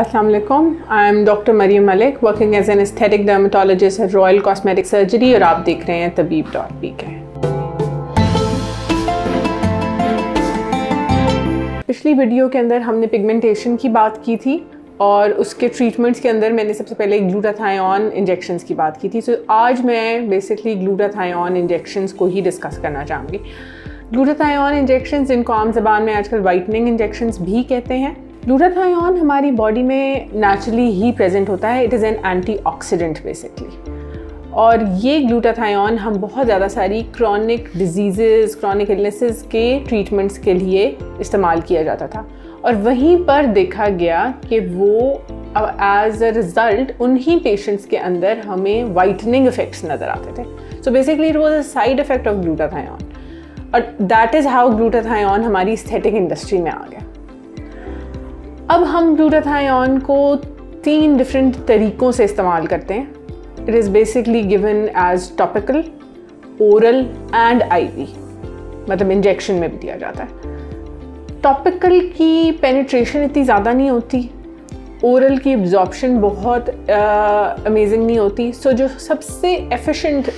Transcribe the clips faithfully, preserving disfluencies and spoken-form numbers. Assalamu alaikum, I am Doctor Mariam Malik, working as an aesthetic dermatologist at Royal Cosmetic Surgery और आप देख रहे हैं tabib dot p k। पिछली video के अंदर हमने पिगमेंटेशन की बात की थी और उसके ट्रीटमेंट्स के अंदर मैंने सबसे पहले ग्लूटाथायोन इंजेक्शंस की बात की थी। सो so, आज मैं बेसिकली ग्लूटाथायोन इंजेक्शंस को ही डिस्कस करना चाहूँगी। ग्लूटाथायोन इंजेक्शंस, जिनको आम जबान में आजकल वाइटनिंग इंजेक्शंस भी कहते हैं। ग्लूटाथायोन हमारी बॉडी में नेचुरली ही प्रेजेंट होता है, it is an antioxidant basically. और ये ग्लूटाथायोन हम बहुत ज़्यादा सारी क्रॉनिक डिजीज़, क्रॉनिक इलनेसेस के ट्रीटमेंट्स के लिए इस्तेमाल किया जाता था और वहीं पर देखा गया कि वो एज अ रिज़ल्ट उन्हीं पेशेंट्स के अंदर हमें वाइटनिंग इफ़ेक्ट्स नज़र आते थे। So basically it was a side effect of glutathione और दैट इज़ हाउ ग्लूटाथायोन हमारी एस्थेटिक इंडस्ट्री में आ गया। अब हम ग्लूटाथायोन को तीन डिफरेंट तरीक़ों से इस्तेमाल करते हैं। It is basically given as topical, oral and IV, मतलब इंजेक्शन में भी दिया जाता है। टॉपिकल की पेनिट्रेशन इतनी ज़्यादा नहीं होती, ओरल की एब्जॉर्प्शन बहुत अमेजिंग uh, नहीं होती। सो so, जो सबसे efficient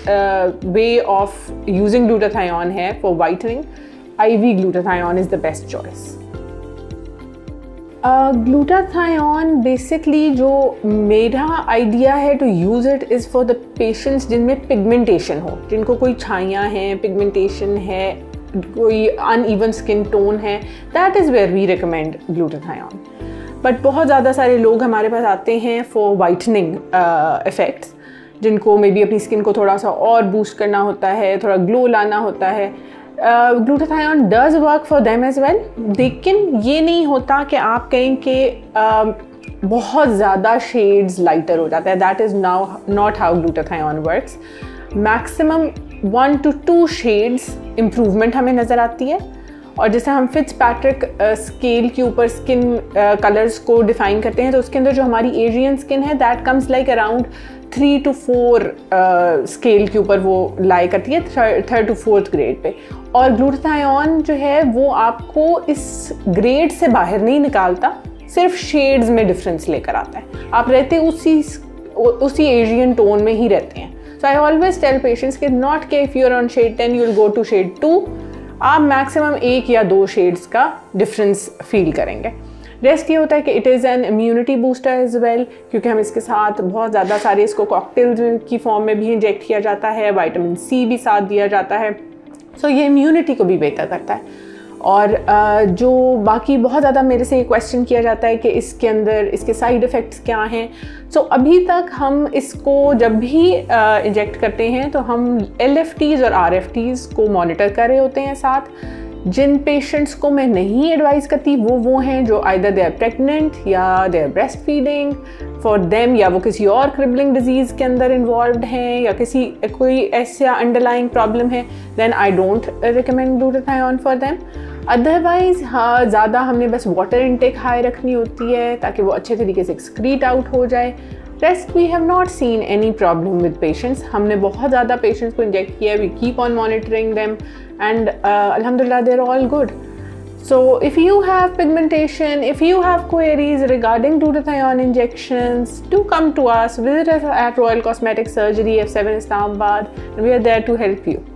way of using glutathione है for whitening, IV glutathione is the best choice. Glutathione basically जो मेरा आइडिया है to use it is for the patients जिनमें पिगमेंटेशन हो, जिनको कोई छाइयाँ हैं, पिगमेंटेशन है, कोई अनइवन स्किन टोन है, that is where we recommend glutathione. But बहुत ज़्यादा सारे लोग हमारे पास आते हैं फॉर वाइटनिंग इफ़ेक्ट्स, जिनको मे बी अपनी स्किन को थोड़ा सा और बूस्ट करना होता है, थोड़ा ग्लो लाना होता है। Glutathione does work for them as well, लेकिन ये नहीं होता कि आप कहें कि बहुत ज़्यादा शेड्स लाइटर हो जाता है। That is now not how glutathione works. Maximum one two two shades improvement हमें नज़र आती है। और जैसे हम फिट्ज़पैट्रिक स्केल के ऊपर स्किन कलर्स को डिफाइन करते हैं, तो उसके अंदर जो हमारी एशियन स्किन है that comes like around three two four scale के ऊपर वो लाई करती है, third to fourth grade pay. और ग्लूटाथायोन जो है वो आपको इस ग्रेड से बाहर नहीं निकालता, सिर्फ शेड्स में डिफरेंस लेकर आता है। आप रहते उसी उसी एशियन टोन में ही रहते हैं। So I always tell patients कि नॉट के if you are on shade ten you will go to shade two, आप मैक्सिमम एक या दो शेड्स का डिफरेंस फील करेंगे। रेस्ट ये होता है कि it is an immunity booster as well, क्योंकि हम इसके साथ बहुत ज़्यादा सारे, इसको कॉकटेल्स की फॉर्म में भी इंजेक्ट किया जाता है, विटामिन सी भी साथ दिया जाता है। सो so, ये इम्यूनिटी को भी बेहतर करता है। और जो बाकी बहुत ज़्यादा मेरे से ये क्वेश्चन किया जाता है कि इसके अंदर इसके साइड इफ़ेक्ट्स क्या हैं। सो so, अभी तक हम इसको जब भी इंजेक्ट करते हैं तो हम एल एफ़ टीज़ और आर एफ़ टीज़ को मॉनिटर कर रहे होते हैं साथ। जिन पेशेंट्स को मैं नहीं एडवाइज़ करती वो वो हैं जो आइदर दे आर प्रेगनेंट या they are breast feeding for them, या वो किसी और क्रिबलिंग डिजीज़ के अंदर इन्वॉल्व हैं, या किसी कोई ऐसा अंडरलाइंग प्रॉब्लम है, then I don't recommend glutathione for them. Otherwise हाँ, ज़्यादा हमने बस वाटर इनटेक हाई रखनी होती है ताकि वो अच्छे तरीके से एक्सक्रीट आउट हो जाए। Rest we have not seen any problem with patients. हमने बहुत ज़्यादा पेशेंट्स को इंजेक्ट किया है, we keep on monitoring them and अल्हम्दुलिल्लाह they are all good. So if you have pigmentation, if you have queries regarding glutathione injections, do come to us, visit us at royal cosmetic surgery F seven Islamabad, we are there to help you.